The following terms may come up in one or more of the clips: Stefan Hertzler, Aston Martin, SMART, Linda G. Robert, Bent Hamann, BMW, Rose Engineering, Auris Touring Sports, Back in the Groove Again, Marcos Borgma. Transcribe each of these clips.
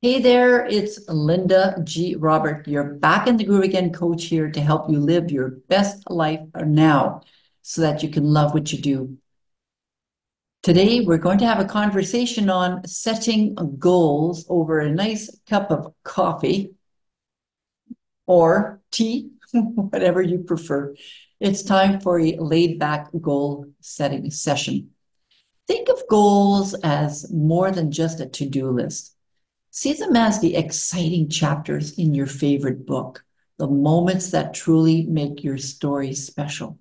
Hey there, it's Linda G. Robert. You're back in the groove again, coach here to help you live your best life now so that you can love what you do. Today, we're going to have a conversation on setting goals over a nice cup of coffee or tea, whatever you prefer. It's time for a laid-back goal setting session. Think of goals as more than just a to-do list. See them as the exciting chapters in your favorite book, the moments that truly make your story special.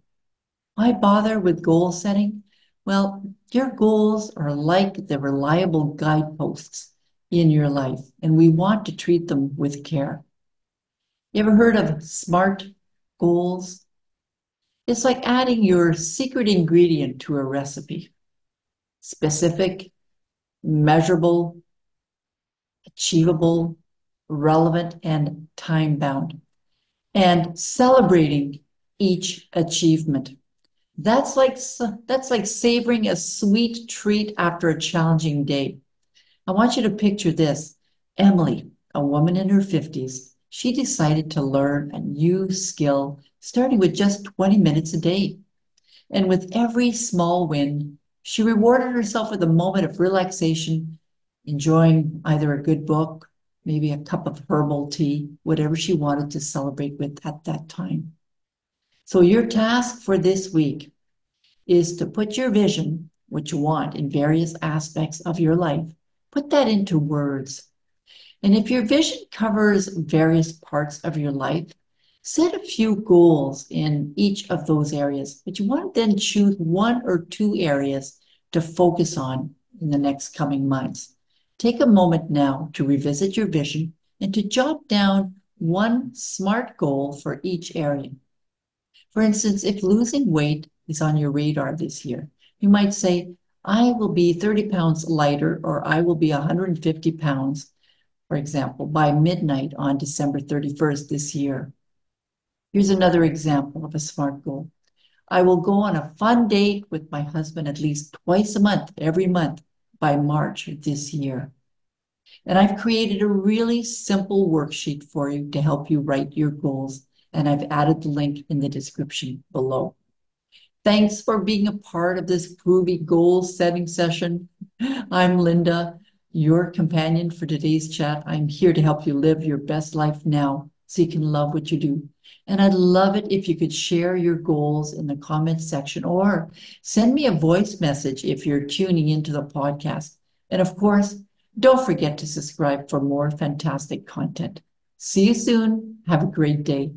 Why bother with goal setting? Well, your goals are like the reliable guideposts in your life, and we want to treat them with care. You ever heard of SMART goals? It's like adding your secret ingredient to a recipe. Specific, measurable, achievable, relevant, and time-bound, and celebrating each achievement. That's like savoring a sweet treat after a challenging day. I want you to picture this. Emily, a woman in her 50s, she decided to learn a new skill, starting with just 20 minutes a day. And with every small win, she rewarded herself with a moment of relaxation, enjoying either a good book, maybe a cup of herbal tea, whatever she wanted to celebrate with at that time. So your task for this week is to put your vision, what you want in various aspects of your life, put that into words. And if your vision covers various parts of your life, set a few goals in each of those areas, but you want to then choose one or two areas to focus on in the next coming months. Take a moment now to revisit your vision and to jot down one SMART goal for each area. For instance, if losing weight is on your radar this year, you might say, I will be 30 pounds lighter, or I will be 150 pounds, for example, by midnight on December 31st this year. Here's another example of a SMART goal. I will go on a fun date with my husband at least twice a month, every month, by March this year. And I've created a really simple worksheet for you to help you write your goals, and I've added the link in the description below. Thanks for being a part of this groovy goal setting session. I'm Linda, your companion for today's chat. I'm here to help you live your best life now so you can love what you do. And I'd love it if you could share your goals in the comments section or send me a voice message if you're tuning into the podcast. And of course, don't forget to subscribe for more fantastic content. See you soon. Have a great day.